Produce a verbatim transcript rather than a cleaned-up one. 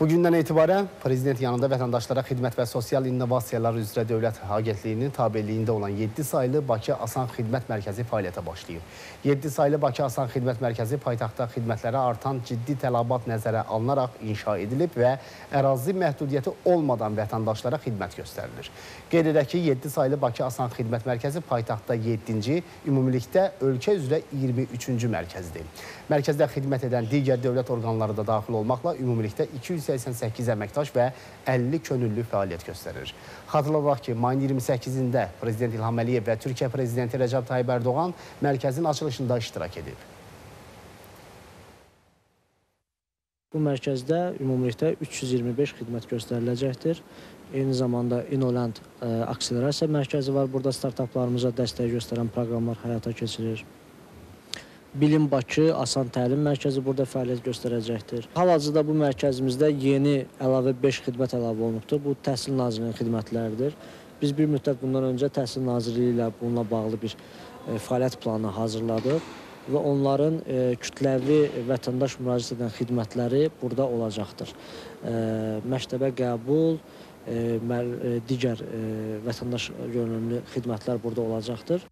Bugündən etibarən Prezident yanında vətəndaşlara xidmət və sosial innovasiyalar üzrə Dövlət Agentliyinin tabeliyində olan yeddi saylı Bakı Asan Xidmət Mərkəzi fəaliyyətə başlayıb. yeddi saylı Bakı Asan Xidmət Mərkəzi paytaxtda xidmətlərə artan ciddi tələbat nəzərə alınaraq inşa edilib və ərazi məhdudiyyəti olmadan vətəndaşlara xidmət göstərilir. Qeyd edək ki, yeddi saylı Bakı Asan Xidmət Mərkəzi paytaxtda yeddinci, ümumilikdə ölkə üzrə iyirmi üçüncü mərkəzdir. Mərkəzdə xidmət edən digər dövlət orqanları da daxil olmaqla ümumilikdə iki yüz səksən səkkiz əməkdaş və əlli könüllü fəaliyyət göstərir. Xatırladaq ki, mayın iyirmi səkkizində Prezident İlham Əliyev və Türkiyə Prezidenti Recep Tayyip Erdoğan mərkəzin açılışında iştirak edib. Bu mərkəzdə ümumilikdə üç yüz iyirmi beş xidmət göstəriləcəkdir. Eyni zamanda Inolent Aksinerasiya Mərkəzi var. Burada startaplarımıza dəstək göstərən proqramlar həyata keçirir. Bilim Bakı Asan Təlim Mərkəzi burada fəaliyyət göstərəcəkdir. Hal-hazırda bu mərkəzimizdə yeni əlavə beş xidmət əlavə olunubdur. Bu Təhsil Nazirliyinin xidmətləridir. Biz bir müddət bundan öncə Təhsil Nazirliyi ilə bununla bağlı bir e, fəaliyyət planı hazırladıq və onların e, kütləvi vətəndaş müraciət edən xidmətləri burada olacaqdır. E, məktəbə qəbul, e, mər, e, digər e, vətəndaş yönümlü xidmətlər burada olacaqdır.